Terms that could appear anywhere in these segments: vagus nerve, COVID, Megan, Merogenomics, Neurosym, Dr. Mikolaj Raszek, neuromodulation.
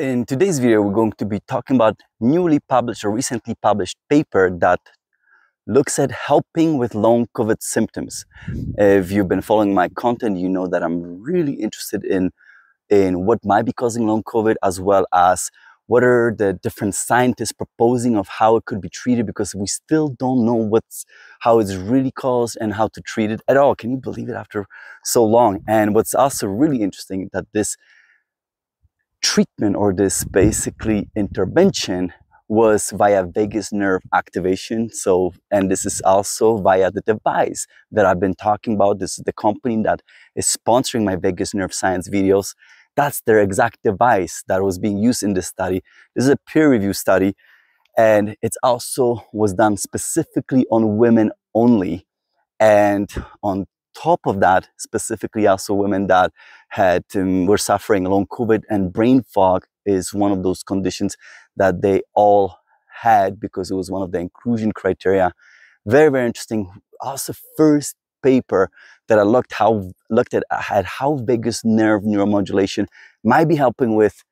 In today's video, we're going to be talking about newly published or recently published paper that looks at helping with long COVID symptoms. If you've been following my content, you know that I'm really interested in what might be causing long COVID, as well as what are the different scientists proposing of how it could be treated, because we still don't know how it's really caused and how to treat it at all. Can you believe it after so long? And what's also really interesting is that this treatment, or this basically intervention, was via vagus nerve activation. And this is also via the device that I've been talking about. This is the company that is sponsoring my vagus nerve science videos. That's their exact device that was being used in this study. This is a peer-reviewed study, and it also was done specifically on women only. And on top of that, specifically also women that had were suffering long COVID, and brain fog is one of those conditions that they all had because it was one of the inclusion criteria. Very, very interesting. Also, first paper that I looked at how vagus nerve neuromodulation might be helping with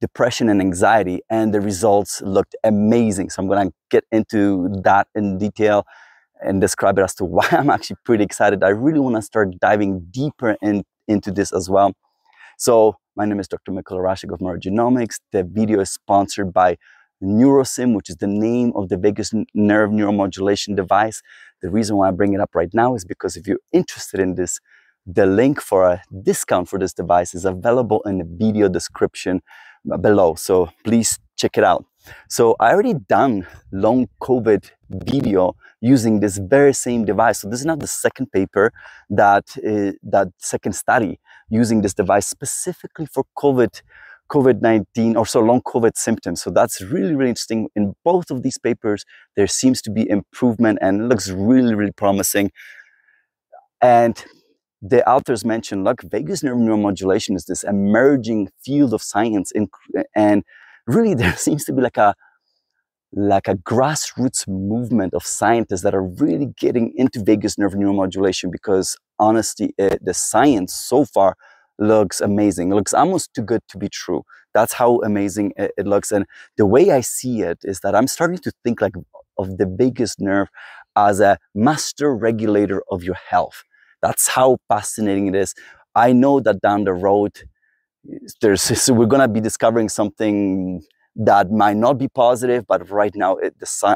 depression and anxiety, and the results looked amazing. So I'm going to get into that in detail and describe it as to why I'm actually pretty excited. I really want to start diving deeper into this as well. So my name is Dr. Mikolaj Raszek of Merogenomics. The video is sponsored by Neurosym, which is the name of the vagus nerve neuromodulation device. The reason why I bring it up right now is because if you're interested in this, the link for a discount for this device is available in the video description below. So please check it out. So I already done long COVID video using this very same device. So this is not the second paper, that second study using this device specifically for COVID-19 or so long COVID symptoms. So that's really, really interesting. In both of these papers, there seems to be improvement, and it looks really, really promising. And the authors mentioned, look, vagus nerve neuromodulation is this emerging field of science, and really there seems to be like a grassroots movement of scientists that are really getting into vagus nerve neuromodulation, because honestly, the science so far looks amazing. It looks almost too good to be true. That's how amazing it looks. And the way I see it is that I'm starting to think of the vagus nerve as a master regulator of your health. That's how fascinating it is. I know that down the road, we're going to be discovering something that might not be positive, but right now,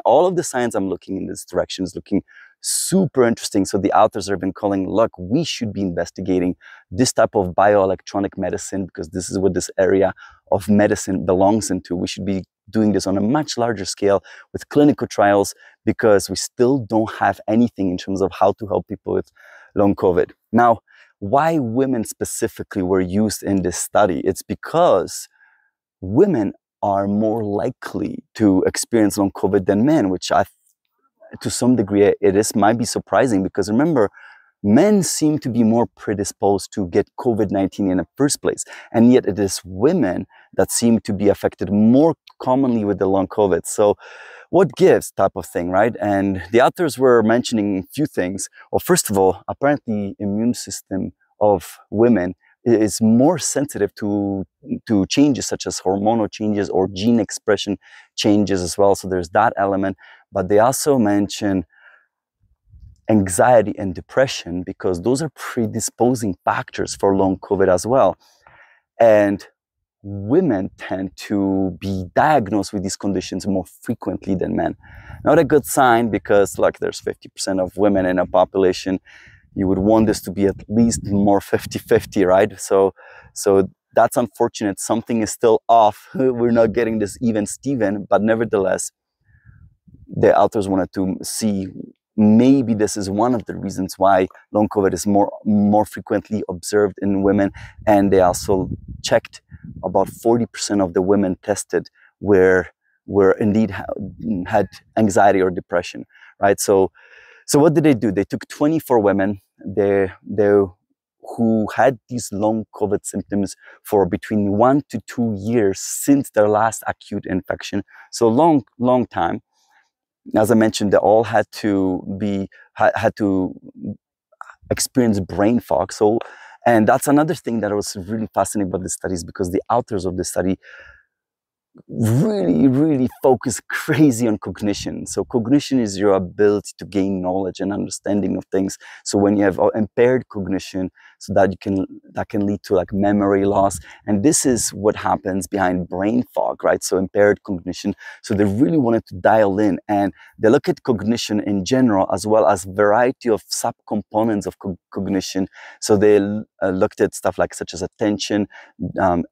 all of the science I'm looking in this direction is looking super interesting. So the authors have been calling, look, we should be investigating this type of bioelectronic medicine, because this is what this area of medicine belongs into. We should be doing this on a much larger scale with clinical trials, because we still don't have anything in terms of how to help people with long COVID. Now, why women specifically were used in this study? It's because women are more likely to experience long COVID than men, which to some degree might be surprising, because remember, men seem to be more predisposed to get COVID-19 in the first place, and yet it is women that seem to be affected more commonly with the long COVID. So what gives type of thing, right? And the authors were mentioning a few things. Well, first of all, apparently the immune system of women is more sensitive to changes such as hormonal changes or gene expression changes as well. So there's that element. But they also mention anxiety and depression, because those are predisposing factors for long COVID as well. And women tend to be diagnosed with these conditions more frequently than men. Not a good sign, because like there's 50% of women in a population. You would want this to be at least more 50-50, right? So that's unfortunate. Something is still off. We're not getting this even Steven, but nevertheless, the authors wanted to see maybe this is one of the reasons why long COVID is more frequently observed in women. And they also checked about 40% of the women tested were indeed had anxiety or depression, right? So what did they do? They took 24 women who had these long COVID symptoms for between 1 to 2 years since their last acute infection. So long, long time. As I mentioned, they all had to experience brain fog. So, and that's another thing that was really fascinating about the studies, because the authors of the study really focus crazy on cognition. So cognition is your ability to gain knowledge and understanding of things. So when you have impaired cognition, so that can lead to like memory loss. And this is what happens behind brain fog, right? So impaired cognition. So they really wanted to dial in, and they look at cognition in general as well as variety of subcomponents of cognition. So they looked at stuff like such as attention,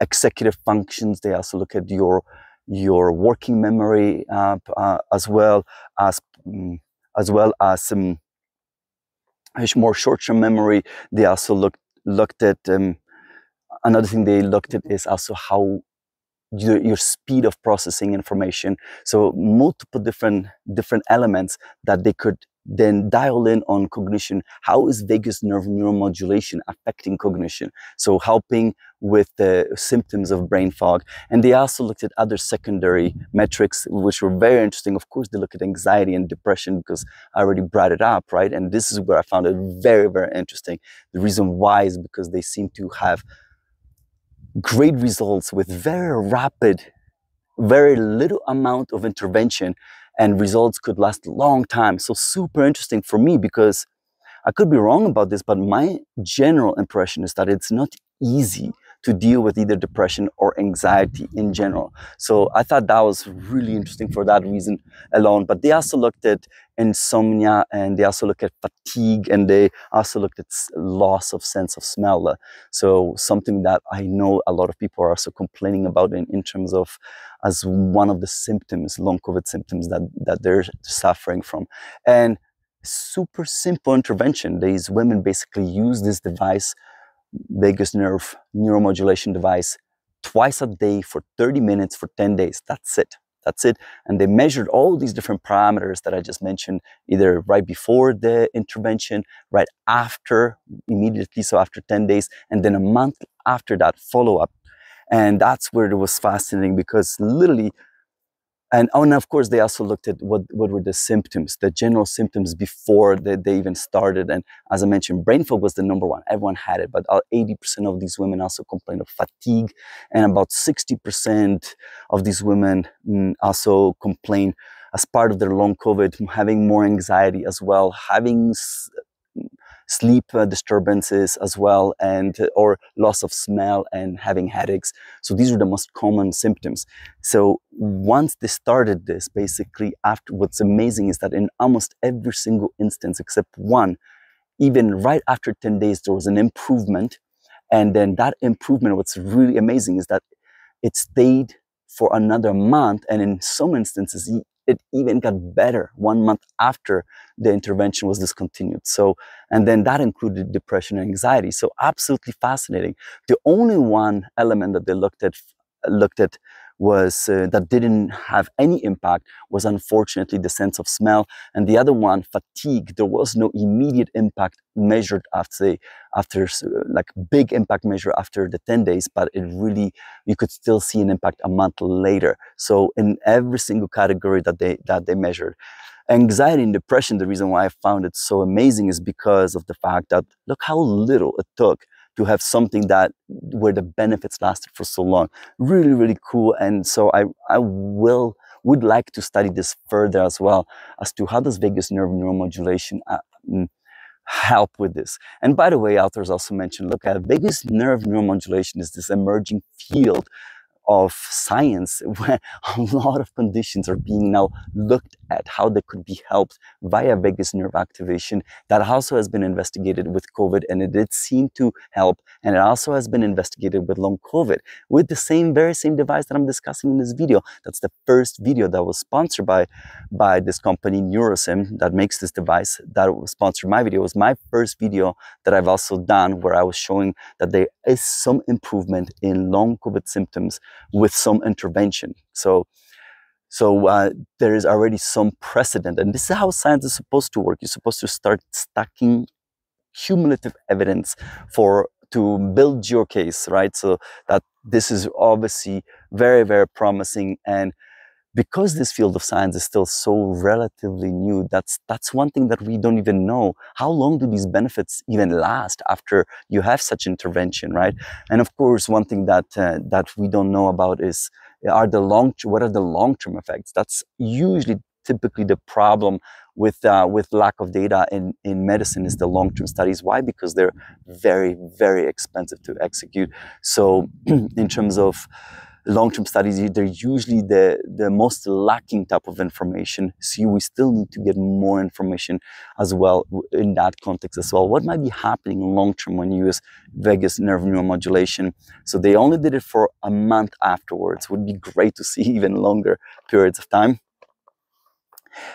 executive functions. They also look at your working memory as well as more short-term memory. They also looked at another thing they looked at is also how your speed of processing information. So multiple different elements that they could then dial in on cognition. How is vagus nerve neuromodulation affecting cognition? So helping with the symptoms of brain fog. And they also looked at other secondary metrics, which were very interesting. Of course, they look at anxiety and depression, because I already brought it up, right? And this is where I found it very interesting. The reason why is because they seem to have great results with very rapid, very little amount of intervention, and results could last a long time. So super interesting for me, because I could be wrong about this, but my general impression is that it's not easy to deal with either depression or anxiety in general. So I thought that was really interesting for that reason alone. But they also looked at insomnia, and they also looked at fatigue, and they also looked at loss of sense of smell. So something that I know a lot of people are also complaining about in terms of as one of the symptoms, long COVID symptoms that they're suffering from. And super simple intervention. These women basically use this device, vagus nerve neuromodulation device, twice a day for 30 minutes for 10 days. That's it. That's it. And they measured all these different parameters that I just mentioned, either right before the intervention, right after, immediately, so after 10 days, and then a month after that follow-up. And that's where it was fascinating, because literally, and of course, they also looked at what were the symptoms, the general symptoms before they even started. And as I mentioned, brain fog was the number one. Everyone had it, but 80% of these women also complained of fatigue. And about 60% of these women also complained as part of their long COVID, having more anxiety as well, having sleep disturbances as well, and or loss of smell, and having headaches. So these are the most common symptoms. So once they started this, basically after, what's amazing is that in almost every single instance except one, even right after 10 days, there was an improvement. And then that improvement, what's really amazing is that it stayed for another month, and in some instances it even got better 1 month after the intervention was discontinued. So, and then that included depression and anxiety. So absolutely fascinating. The only one element that they looked at was that didn't have any impact was unfortunately the sense of smell. And the other one, fatigue, there was no immediate impact measured after like big impact measure after the 10 days, but it really, you could still see an impact a month later. So in every single category that they measured. Anxiety and depression, the reason why I found it so amazing is because of the fact that look how little it took to have something that where the benefits lasted for so long. Really cool. And so I would like to study this further as well, as to how does vagus nerve neuromodulation help with this. And by the way, authors also mentioned, look at vagus nerve neuromodulation is this emerging field of science where a lot of conditions are being now looked at, how they could be helped via vagus nerve activation. That also has been investigated with COVID, and it did seem to help. And it also has been investigated with long COVID with the very same device that I'm discussing in this video. That's the first video that was sponsored by this company, Neurosym, that makes this device, that sponsored my video. It was my first video that I've also done where I was showing that there is some improvement in long COVID symptoms with some intervention. So there is already some precedent, and this is how science is supposed to work. You're supposed to start stacking cumulative evidence to build your case, right? So that this is obviously very promising, and because this field of science is still so relatively new, that's one thing that we don't even know. How long do these benefits even last after you have such intervention, right? And of course, one thing that we don't know about is what are the long-term effects? That's usually typically the problem with lack of data in medicine is the long-term studies. Why? Because they're very, very expensive to execute. So in terms of long-term studies, they're usually the most lacking type of information. So we still need to get more information as well in that context as well. What might be happening long-term when you use vagus nerve neuromodulation? So they only did it for a month afterwards. Would be great to see even longer periods of time.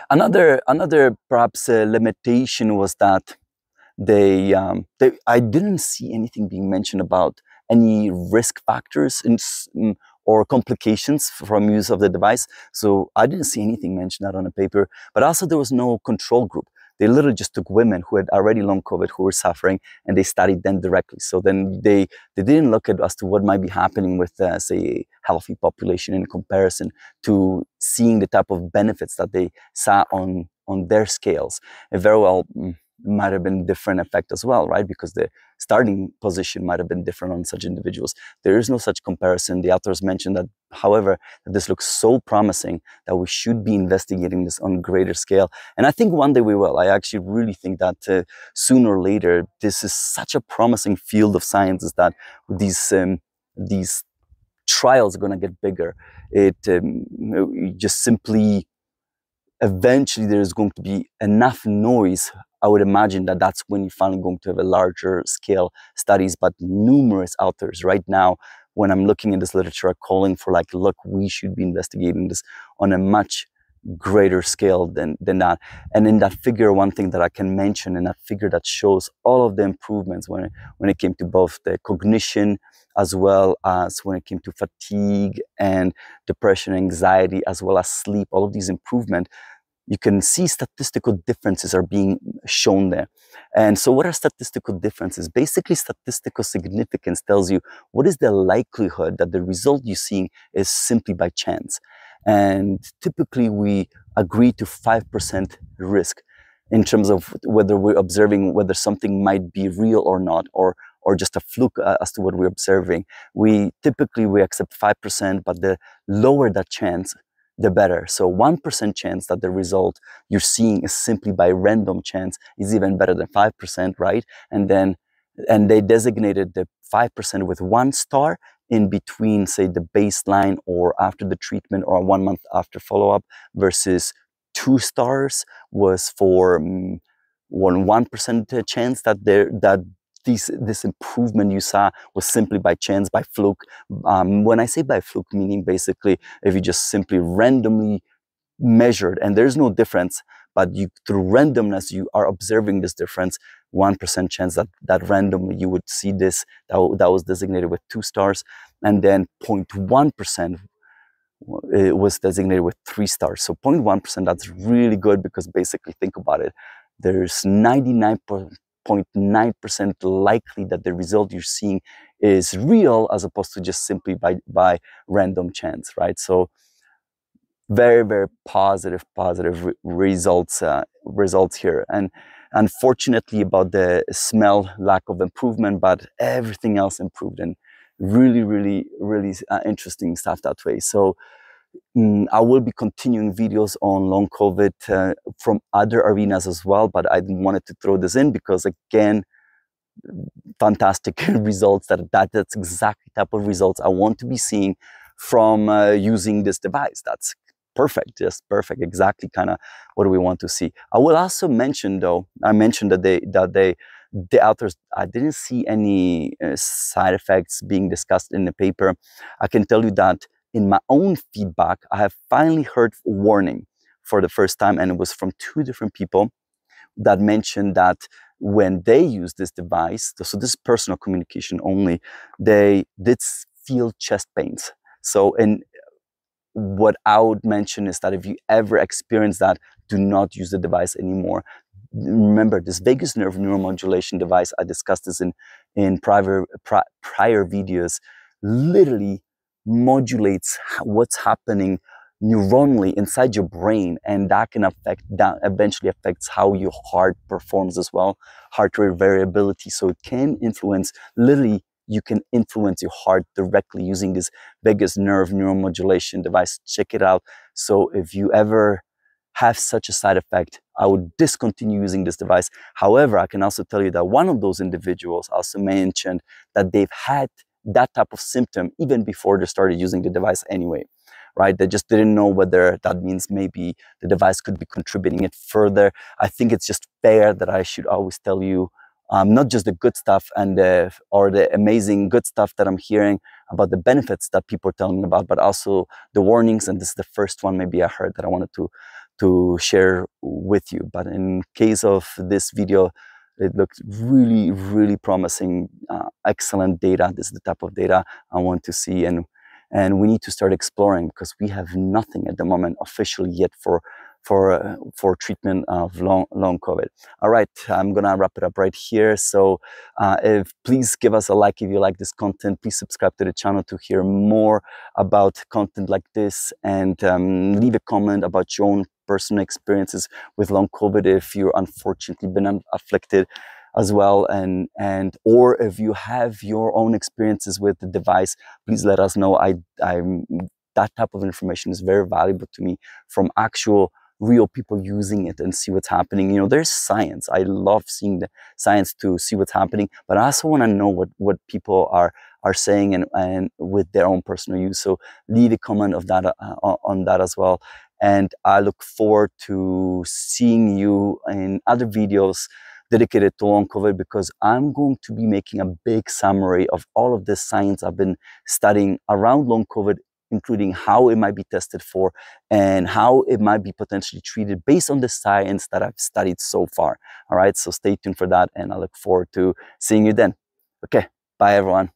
Another perhaps limitation was that I didn't see anything being mentioned about any risk factors or complications from use of the device. So I didn't see anything mentioned out on a paper, but also there was no control group. They literally just took women who had already long COVID, who were suffering, and they studied them directly. So then they didn't look at as to what might be happening with, say, a healthy population in comparison to seeing the type of benefits that they saw on their scales. It very well might have been different effect as well, right? Because the starting position might have been different on such individuals. There is no such comparison. The authors mentioned that, however, that this looks so promising that we should be investigating this on a greater scale. And I think one day we will. I actually really think that sooner or later, this is such a promising field of science is that these trials are going to get bigger. It just simply, eventually there is going to be enough noise. I would imagine that that's when you're finally going to have a larger scale studies, but numerous authors right now, when I'm looking at this literature, are calling for like, look, we should be investigating this on a much greater scale than that. And in that figure, one thing that I can mention in that figure that shows all of the improvements when it came to both the cognition as well as when it came to fatigue and depression, anxiety, as well as sleep, all of these improvements, you can see statistical differences are being shown there. And so what are statistical differences? Basically, statistical significance tells you what is the likelihood that the result you're seeing is simply by chance. And typically, we agree to 5% risk in terms of whether we're observing whether something might be real or not, or just a fluke as to what we're observing. We typically accept 5%, but the lower that chance, the better. So 1% chance that the result you're seeing is simply by random chance is even better than 5%, right? And they designated the 5% with 1 star in between, say, the baseline or after the treatment or 1 month after follow-up, versus 2 stars was for 1% chance that this improvement you saw was simply by chance, by fluke. When I say by fluke, meaning basically if you just simply randomly measured and there's no difference, but you, through randomness, you are observing this difference, 1% chance that randomly you would see this, that was designated with 2 stars, and then 0.1% was designated with 3 stars. So 0.1%, that's really good because basically think about it, there's 99.9% likely that the result you're seeing is real as opposed to just simply by random chance, right? So very, very positive results here. And unfortunately about the smell, lack of improvement, but everything else improved, and really interesting stuff that way. So I will be continuing videos on long COVID from other arenas as well, but I wanted to throw this in because, again, fantastic results. That's exactly the type of results I want to be seeing from using this device. That's perfect, just perfect, exactly kind of what we want to see. I will also mention, though, I mentioned that the authors, I didn't see any side effects being discussed in the paper. I can tell you that in my own feedback, I have finally heard warning for the first time, and it was from 2 different people that mentioned that when they use this device, so this is personal communication only, they did feel chest pains. So, and what I would mention is that if you ever experience that, do not use the device anymore. Remember, this vagus nerve neuromodulation device, I discussed this in prior videos, literally modulates what's happening neuronally inside your brain, and that can affect, that eventually affects how your heart performs as well, heart rate variability. So it can influence, literally you can influence your heart directly using this vagus nerve neuromodulation device. Check it out. So if you ever have such a side effect, I would discontinue using this device. However, I can also tell you that one of those individuals also mentioned that they've had that type of symptom even before they started using the device anyway, right? They just didn't know whether that means maybe the device could be contributing it further. I think it's just fair that I should always tell you not just the good stuff and the amazing good stuff that I'm hearing about the benefits that people are telling about, but also the warnings. And this is the first one maybe I heard that I wanted to share with you. But in case of this video, it looked really, really promising, excellent data. This is the type of data I want to see, and we need to start exploring, because we have nothing at the moment officially yet for treatment of long COVID. All right, I'm gonna wrap it up right here. So please give us a like if you like this content. Please subscribe to the channel to hear more about content like this, and leave a comment about your own personal experiences with long COVID if you're unfortunately been afflicted as well, or if you have your own experiences with the device, please let us know. That type of information is very valuable to me from actual real people using it, and see what's happening. You know, there's science. I love seeing the science to see what's happening, but I also want to know what people are saying and with their own personal use. So leave a comment of that on that as well. And I look forward to seeing you in other videos dedicated to long COVID, because I'm going to be making a big summary of all of the science I've been studying around long COVID, including how it might be tested for and how it might be potentially treated based on the science that I've studied so far. All right, so stay tuned for that, and I look forward to seeing you then. Okay, bye everyone.